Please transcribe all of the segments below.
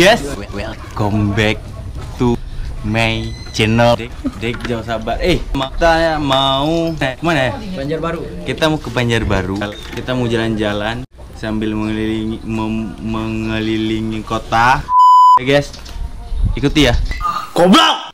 guys, welcome back to my channel Dekjaw Sabar. Kita mau kemana ya? Banjarbaru. Kita mau ke Banjarbaru. Kita mau jalan-jalan sambil mengelilingi kota. Hey guys, ikuti ya. Goblok.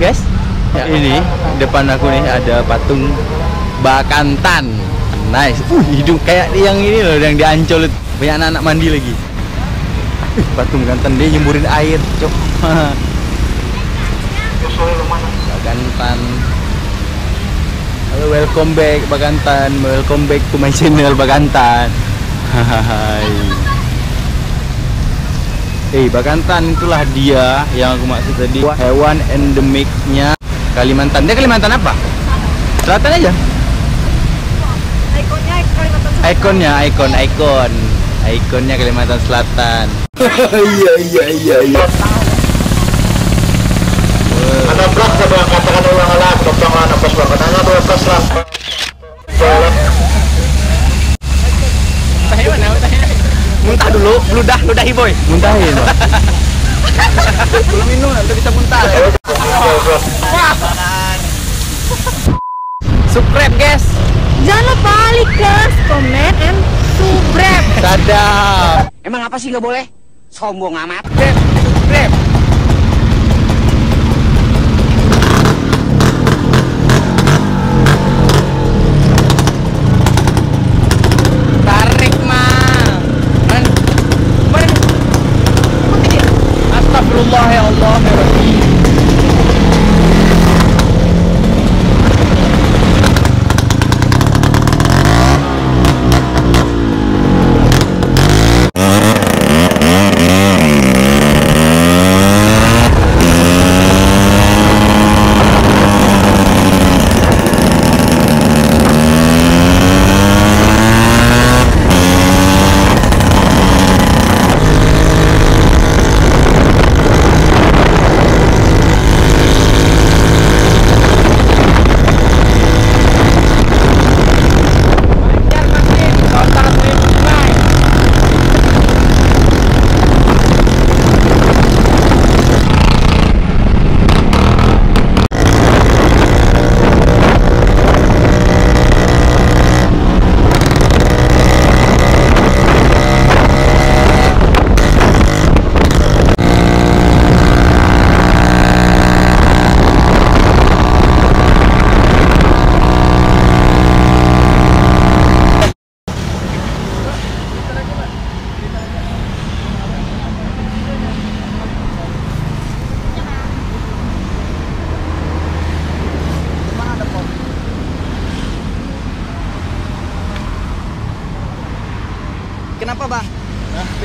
Guys, ini depan aku nih ada patung Bekantan. Nice. Hidung kayak yang ini loh, yang di Ancol. Banyak anak-anak mandi lagi. Patung Bekantan dia nyemburin air, cok. Bekantan. Halo, welcome back Bekantan. Welcome back to my channel Bekantan. Hai. Bekantan itulah dia yang aku maksud tadi, hewan endemiknya Kalimantan. Dia Kalimantan apa? Selatan aja. Ikonnya Kalimantan Selatan. Ikonnya ikonnya Kalimantan Selatan. Iya. Ada blok sebelah katakan ulang-ulang, potongan apa sebab katanya dua pas lah. Muntah dulu, ludahi boy. Muntahin, Pak. Belum minum nanti bisa muntah. Subscribe, guys. Jangan lupa like, comment, and subscribe. Sadap. Emang apa sih nggak boleh? Sombong amat. Subscribe.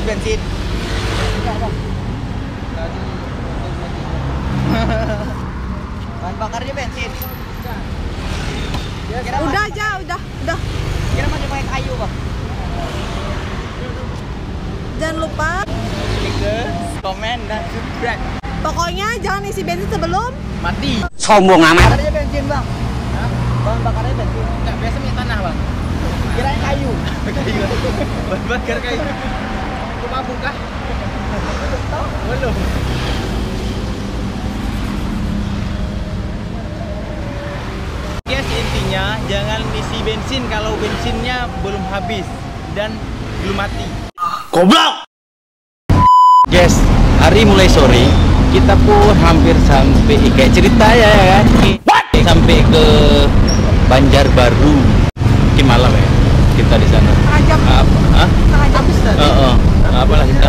bensin? Enggak, Bang. Bahan bakarnya bensin. Kira udah aja, udah. Kira masih main kayu, Bang. Jangan lupa like, komen dan subscribe. Pokoknya jangan isi bensin sebelum mati. Sombong amat. Bakarnya bensin, Bang. Hah? Bahan bakarnya bensin. Enggak, biasa minyak tanah, Bang. Kirain kayu. Kayu. Bahan bakar kayu. Lu mabuk kah? Belum. Guys, intinya jangan isi bensin kalau bensinnya belum habis dan belum mati. Goblok. Guys, hari mulai sore, kita pun hampir sampai kayak cerita ya kan. Sampai ke Banjarbaru. Di malam ya. Kita di sana. Apalah kita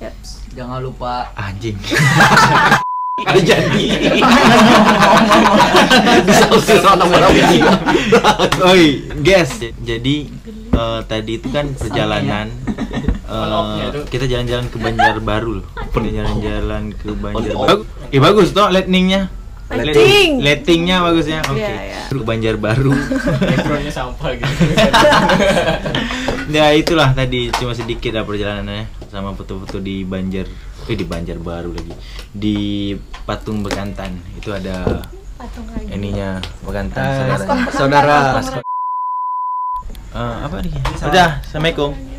Yep. Jangan lupa anjing. Jadi bisa usus orang-orang ini. Oi, guys. Jadi tadi itu kan perjalanan kita jalan-jalan ke Banjarbaru loh. Jalan-jalan ke Banjarbaru. Bagus toh lightningnya. Lightingnya bagusnya. Oke. Ke Banjarbaru. Backgroundnya sampah gitu. Ya itulah tadi cuma sedikit lah perjalanannya sama foto-foto di Banjarbaru lagi di patung Bekantan itu ada patung lagi. Ininya Bekantan saudara. Apa nih? Udah, assalamualaikum.